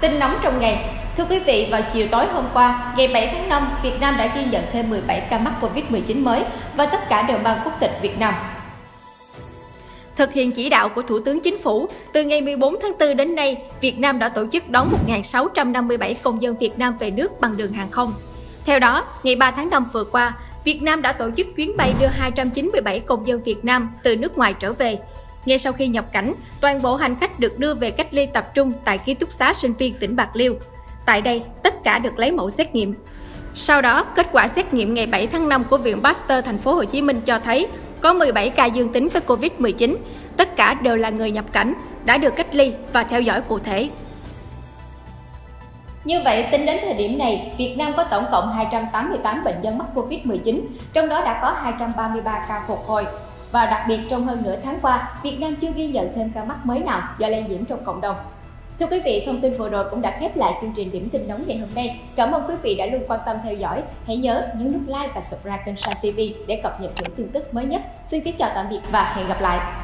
Tin nóng trong ngày. Thưa quý vị, vào chiều tối hôm qua, ngày 7 tháng 5, Việt Nam đã ghi nhận thêm 17 ca mắc Covid-19 mới và tất cả đều mang quốc tịch Việt Nam. Thực hiện chỉ đạo của Thủ tướng Chính phủ, từ ngày 14 tháng 4 đến nay, Việt Nam đã tổ chức đón 1.657 công dân Việt Nam về nước bằng đường hàng không. Theo đó, ngày 3 tháng 5 vừa qua, Việt Nam đã tổ chức chuyến bay đưa 297 công dân Việt Nam từ nước ngoài trở về. Ngay sau khi nhập cảnh, toàn bộ hành khách được đưa về cách ly tập trung tại ký túc xá sinh viên tỉnh Bạc Liêu. Tại đây, tất cả được lấy mẫu xét nghiệm. Sau đó, kết quả xét nghiệm ngày 7 tháng 5 của Viện Pasteur thành phố Hồ Chí Minh cho thấy có 17 ca dương tính với Covid-19, tất cả đều là người nhập cảnh, đã được cách ly và theo dõi cụ thể. Như vậy, tính đến thời điểm này, Việt Nam có tổng cộng 288 bệnh nhân mắc Covid-19, trong đó đã có 233 ca phục hồi. Và đặc biệt, trong hơn nửa tháng qua, Việt Nam chưa ghi nhận thêm ca mắc mới nào do lây nhiễm trong cộng đồng. Thưa quý vị, thông tin vừa rồi cũng đã khép lại chương trình Điểm tin nóng ngày hôm nay. Cảm ơn quý vị đã luôn quan tâm theo dõi. Hãy nhấn nút like và subscribe kênh SAN TV để cập nhật những tin tức mới nhất. Xin kính chào tạm biệt và hẹn gặp lại.